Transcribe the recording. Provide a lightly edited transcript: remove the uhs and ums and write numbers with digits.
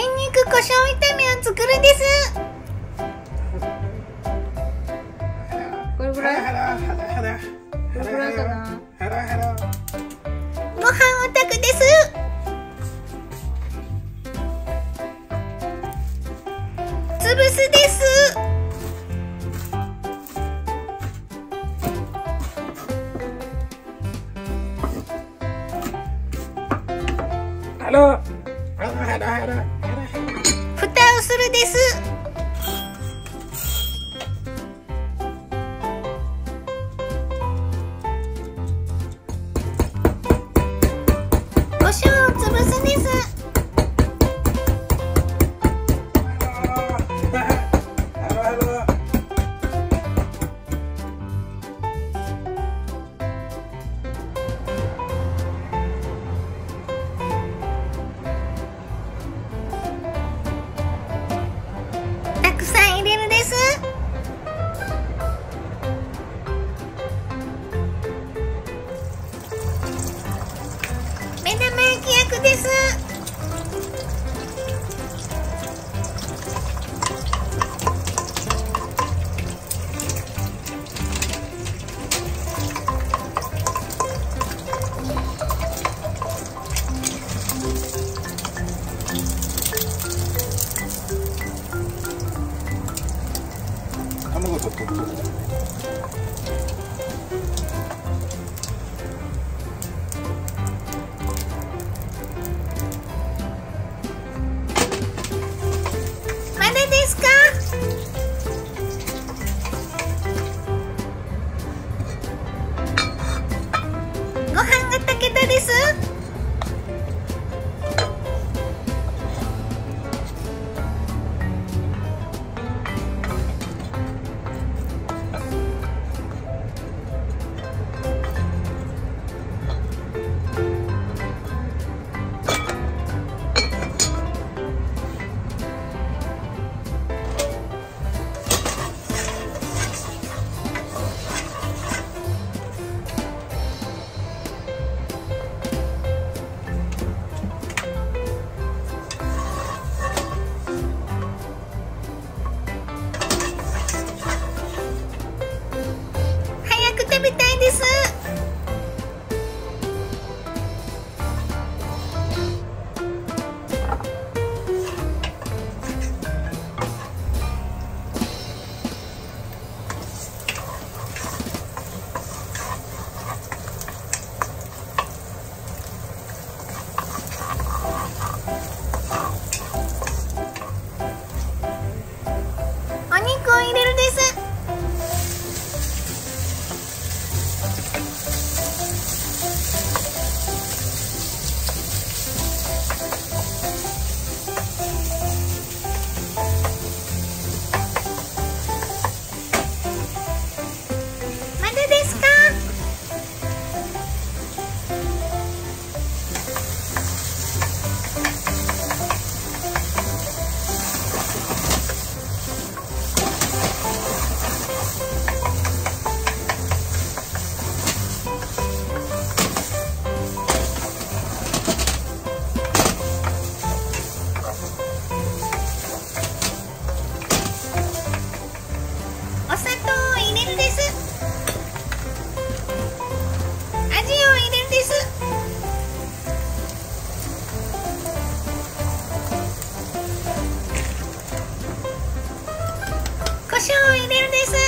ニンニク胡椒炒めを作るです。これぐらい、これぐらいかな。ご飯オタクです。つぶすです。蓋をするです。胡椒をつぶすです。目玉焼き役です。卵と豆腐。ご飯が炊けたです。こしょうを入れるです。